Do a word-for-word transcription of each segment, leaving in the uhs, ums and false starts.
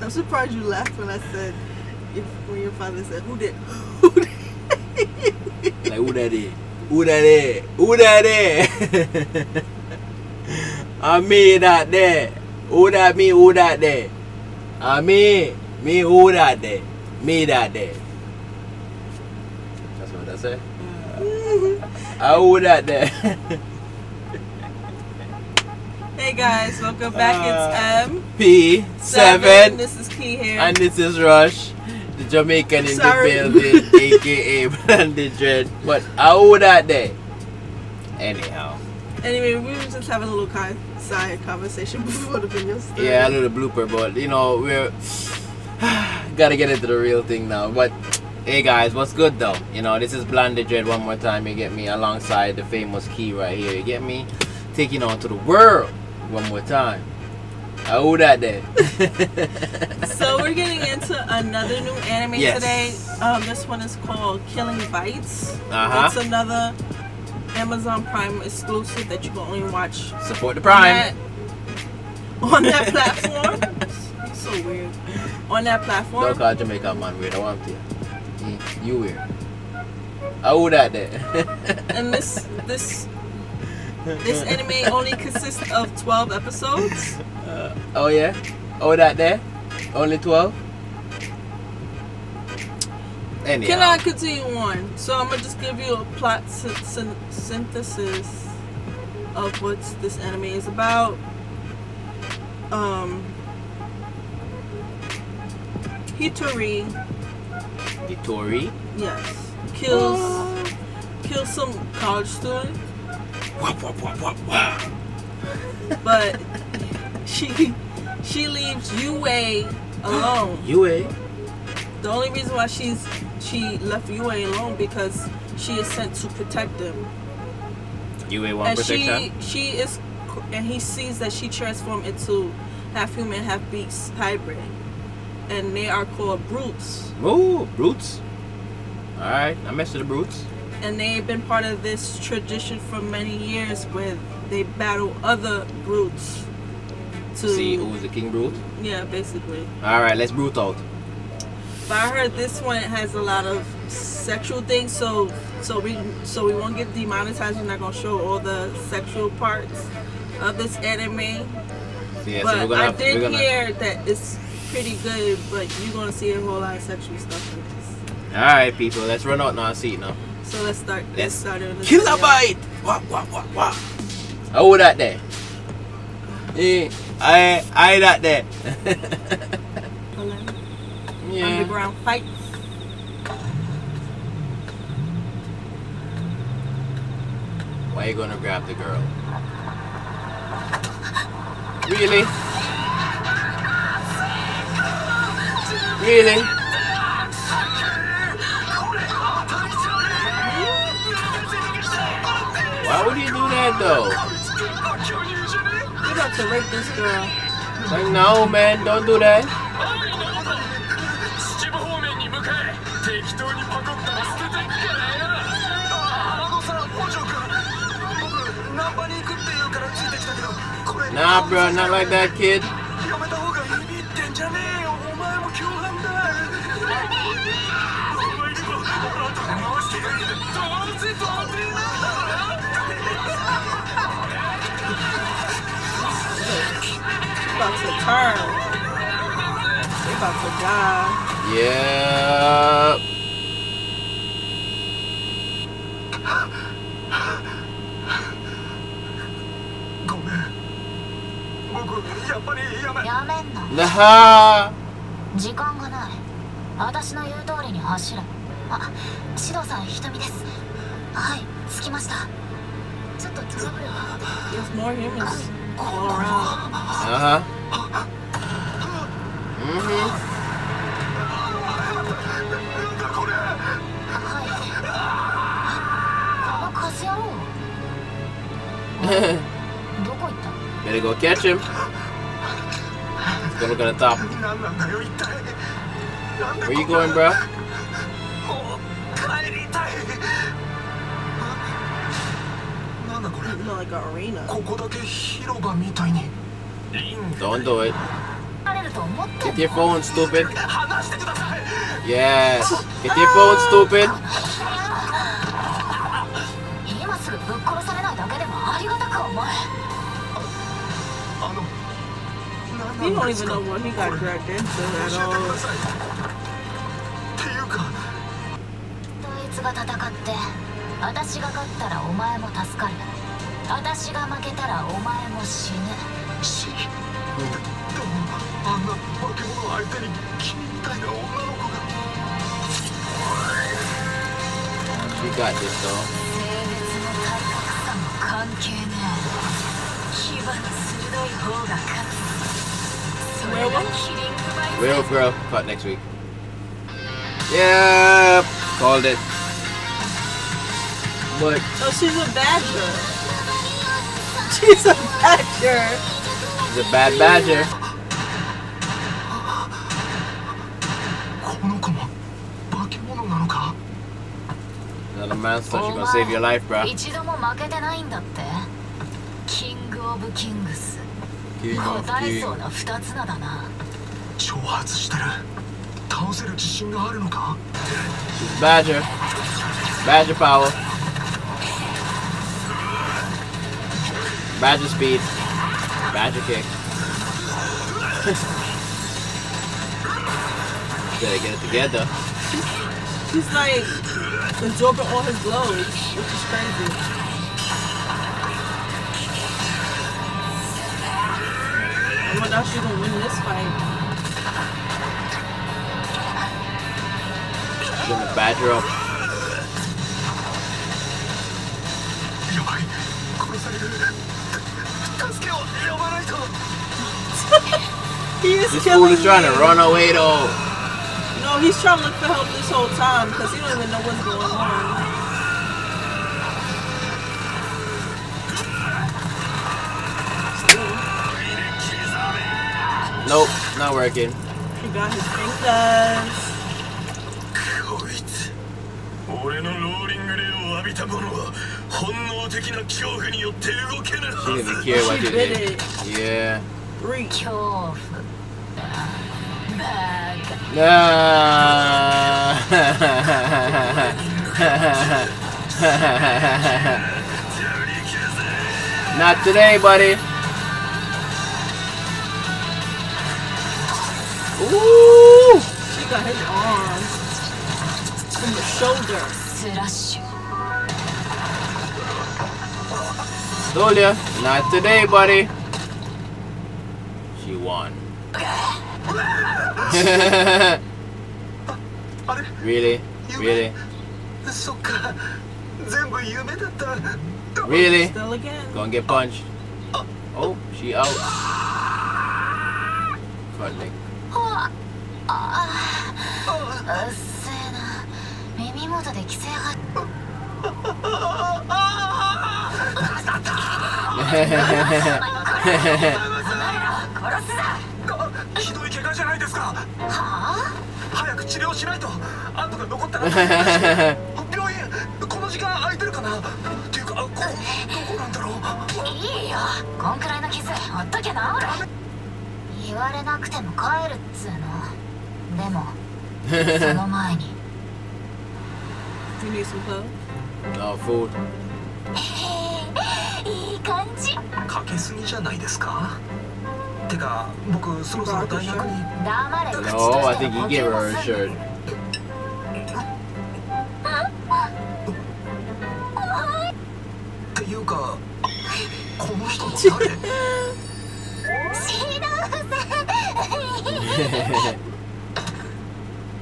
I'm surprised you laughed when I said, if, when your father said, who did? Who did? Like, who that is? Who that is? Who that is? I mean that there. Who that me? Who that there? I mean, me who that there? Me that there. That's what I say. I who that there. Hey guys, welcome back. Uh, it's M P seven. This is Key here. And this is Rush, the Jamaican in Sorry. the building, aka Blanded Dread. But I owe that day. Anyhow. Anyway, we were just having a little kind of side conversation before the video started. Yeah, a little blooper, but you know, we're gotta get into the real thing now. But hey guys, what's good though? You know, this is Blanded Dread one more time, you get me, alongside the famous Key right here, you get me? Taking on to the world. One more time. I owe that there. So we're getting into another new anime yes. today. Um, this one is called Killing Bites. Uh-huh. It's another Amazon Prime exclusive that you can only watch. Support the Prime. On that, on that platform. It's so weird. On that platform. Don't call Jamaica man weird. I want to. You weird. I owe that there. And this this. This anime only consists of twelve episodes. Uh, oh yeah? Oh that there? Only twelve? Anyhow. Can I continue on? So I'm going to just give you a plot sy sy synthesis of what this anime is about. Um, Hitori. Hitori? Yes. Kills, oh. kills some college students. Wop, wop, wop, wop, wop. But she she leaves Yue alone. Yue. The only reason why she's she left Yue alone because she is sent to protect him. Yue wants to protect her. She is, and he sees that she transformed into half human, half beast hybrid, and they are called brutes. Oh, brutes! All right, I messed with the brutes. And they've been part of this tradition for many years where they battle other brutes to see who's the king brute? Yeah, basically. Alright, let's brute out. But I heard this one has a lot of sexual things, so so we so we won't get demonetized. We're not gonna show all the sexual parts of this anime. Yeah, but so we're gonna I have, did we're gonna... hear that it's pretty good, but you're gonna see a whole lot of sexual stuff in this. Alright people, let's run out now and see it now. So let's start. Let's start on this. Kill a bite! Wah, wah, wah, wah. I owe that there. Yeah, I, I that there. Yeah. Underground fight. Why are you gonna grab the girl? Really? Really? Why would you do that though? You got to rape this girl. Like, no man, don't do that. Nah bro, not like that kid. About to turn. They about to die. Yeah. Nah. There's more humans. Uh-huh. Mm-hmm. Better go catch him. Let's go look at the top. Where you going, bro? Like an arena. Don't do it. Get your phone, stupid. Yes. Get your phone, stupid. You don't even know what he got dragged into at all. We got this though. Real girl, caught next week. Yeah, called it. But oh, she's a badger. She's a badger. She's a bad badger. Another monster. She's gonna save your life, bro. King of Kings. King of Kings. Badger. Badger power. Badger speed. Badger kick. Better get it together. He's like absorbing all his blows, which is crazy. I thought she was gonna win this fight. She's in the badger up. He is this killing This fool is trying to run away though. No, he's trying to look for help this whole time because he don't even know what's going on. Nope, not working. He got his fingers. She didn't even care what she did. It. Yeah. Reach off. Nah. Not today, buddy. Ooh! She got his arm from the shoulder. Told ya, not today, buddy. She won. Really? Really? Really? Still again. Gonna get punched. Oh, she out. Cutting. You need some food? No food. No, I think he gave her a shirt.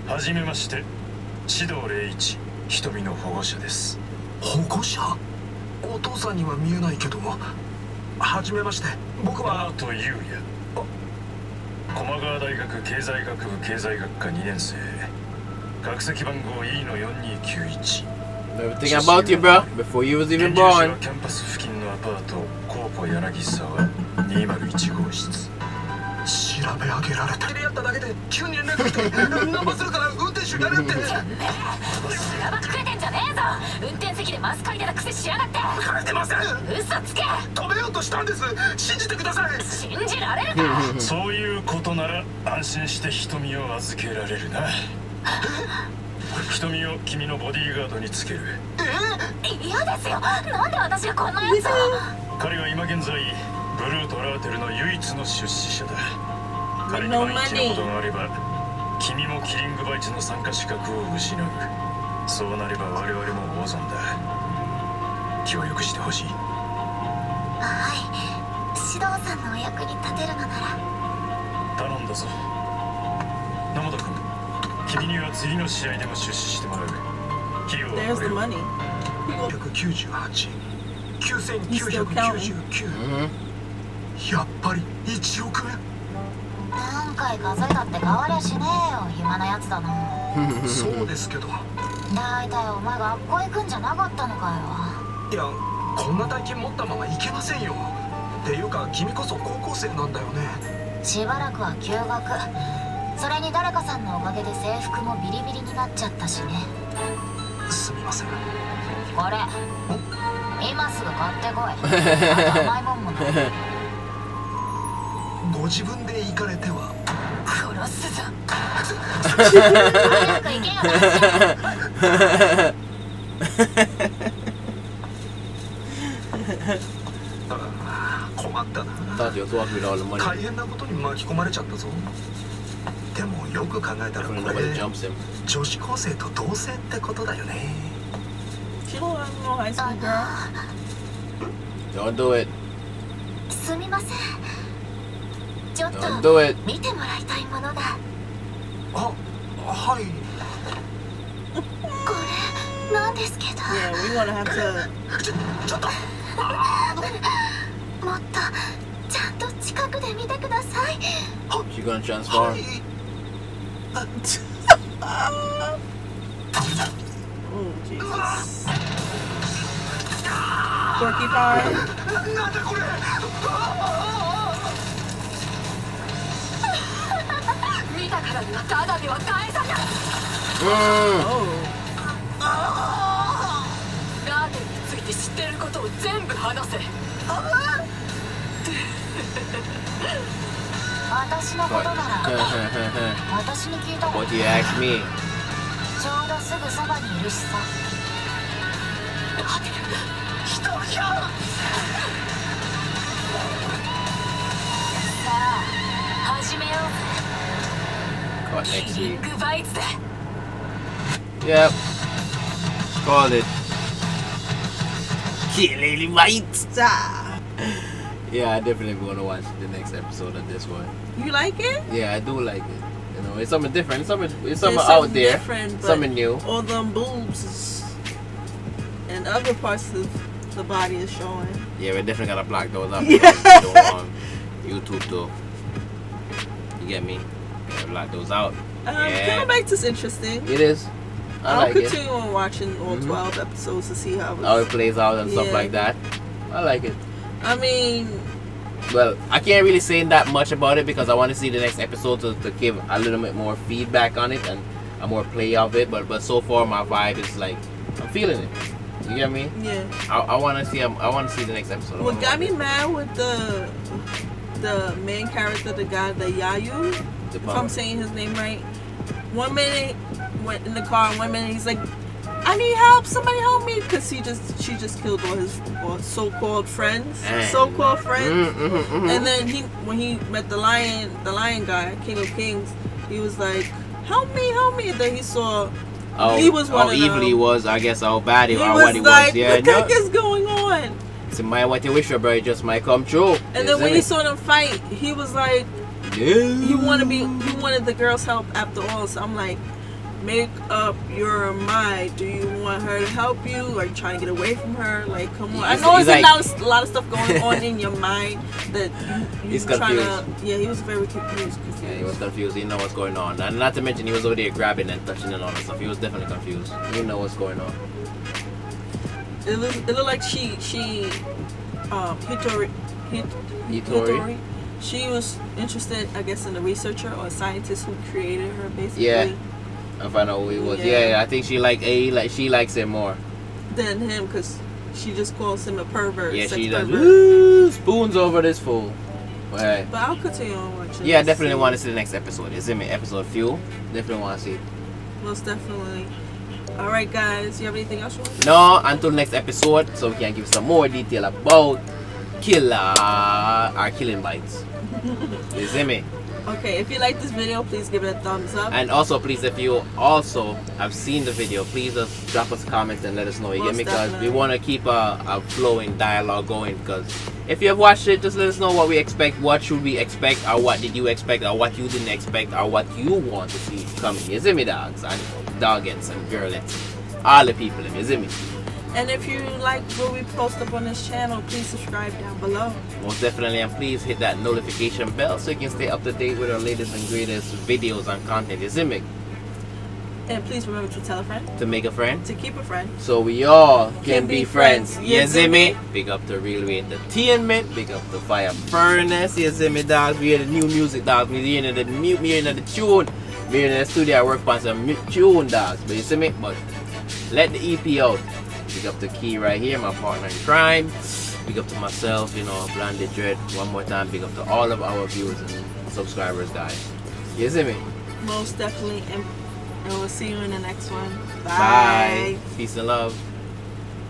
Hajimemashite, Shido Reiichi, Hitomi no Hogosha desu. Hogosha? Otousan ni wa mienai kedo, hajimemashite, boku wa Naoto Yuya. Komagawa Daigaku Keizai Gakubu Keizai Gakka two年生. Gakuseki bango E no four two nine one. Everything about you, bro, before you was even born. Campus fukin no apato, Kopo Yanagisawa, two oh one号室. 調べ上げられた。やっただけで急に連絡来て、ナンパするから運転手になれって。調べてくれてんじゃねえぞ。No money. 君もキリングバイツの参加資格を失う。そうなれば我々も大損だ。協力してほしい。はい。指導さんのお役に立てるのなら。頼んだぞ。野本君、君には次の試合でも出資してもらう。費用はこれを。ひゃくきゅうじゅうはち、きゅうせんきゅうひゃくきゅうじゅうきゅう。やっぱりいちおくえん。 何回数えたって変わりゃしねえよ、暇なやつだな。そうですけど。大体お前学校行くんじゃなかったのかよ。いや、こんな大金持ったまま行けませんよ。っていうか、君こそ高校生なんだよね。しばらくは休学。それに誰かさんのおかげで制服もビリビリになっちゃったしね。すみません。これ。今すぐ買ってこい。甘いもんもない。 ご自分で行かれては殺すぞ。早く行けよ。困ったな。大変なことに巻き込まれちゃったぞ。でもよく考えたらこれ女子高生と同性ってことだよね。すみません。 ちょっと見てもらいたいものだ。あ、はい。これなんですけど。ちょ、ちょっと。もっとちゃんと近くで見てください。She's gonna transform. Oh Jesus. Porky pie. なんだこれ。 What do you ask me? Got next week. Yep. Got it. Killing Bites. Yeah, I definitely want to watch the next episode of this one. You like it? Yeah, I do like it. You know, it's something different. Something, it's something out there. Something new. All them boobs and other parts of the body is showing. Yeah, we definitely gotta block those up. Yeah. On YouTube too. You get me? Block those out. Um, yeah. Killing Bites is interesting. It is. I I'll like continue it. on watching all mm-hmm. twelve episodes to see how it, how it plays out and yeah. stuff like that. I like it. I mean, well, I can't really say that much about it because I want to see the next episode to, to give a little bit more feedback on it and a more play of it. But but so far my vibe is like I'm feeling it. You get me? Yeah. I, I want to see. I, I want to see the next episode. What got me mad with the the main character, the guy, the Yayu. If I'm saying his name right, one minute went in the car, one minute he's like, "I need help! Somebody help me!" Because he just, she just killed all his so-called friends, so-called friends. Mm, mm, mm, and then he, when he met the lion, the lion guy, King of Kings, he was like, "Help me! Help me!" And then he saw, oh, he was one how of evil them. he was, I guess, how bad he, he or was. What he like, was. Yeah, what no. the heck is going on? So my what you wish for, bro, it just might come true. And then when it? he saw them fight, he was like. You want to be. You wanted the girl's help after all, so I'm like, make up your mind. Do you want her to help you, or are you trying to get away from her? Like, come on. He's, I know there's like, a, a lot of stuff going on in your mind that you, he's trying confused. to. Yeah, he was very confused. confused. Yeah, he was confused. He didn't know what's going on, and not to mention he was over there grabbing and touching and all that stuff. He was definitely confused. He didn't know what's going on. It looked. It looked like she. She. Um. Hitori. Hit, Hitori. Hitori. She was interested, I guess, in the researcher or scientist who created her, basically. Yeah, I found out who he was. Yeah, yeah, I think she like a like she likes it more. than him because she just calls him a pervert. Yeah, sex she does. Woo, spoons over this fool. Right. But I'll continue on watching. Yeah, I definitely want to see the next episode. It's in my episode fuel. Definitely want to see it. Most definitely. Alright guys, you have anything else you want to? No, until next episode, so we can give some more detail about Killer or Killing Bites. You see me? Okay, if you like this video, please give it a thumbs up. And also, please, if you also have seen the video, please just drop us comments and let us know. You Most get me? Because we want to keep a, a flowing dialogue going. Because if you have watched it, just let us know what we expect, what should we expect, or what did you expect, or what you didn't expect, or what you want to see coming. You see me, dogs? And doggettes and girlettes. All the people, you see me? And if you like what we post up on this channel, please subscribe down below. Most definitely, and please hit that notification bell so you can stay up to date with our latest and greatest videos and content. Is it me? And please remember to tell a friend. To make a friend. To keep a friend. So we all can, can be, be friends. friends. You see me? Big up the Railway Entertainment. Big up the Fire Furnace. You see me, dogs? We hear the new music, dogs. We hear the mute, we hear the tune. We hear the studio. I work on some tune, dogs. But you see me? But let the E P out. Big up to Key right here, my partner in crime. Big up to myself, you know, Blanded Dread. One more time, big up to all of our viewers and subscribers, guys. You see me? Most definitely. And we'll see you in the next one. Bye. Bye. Peace and love.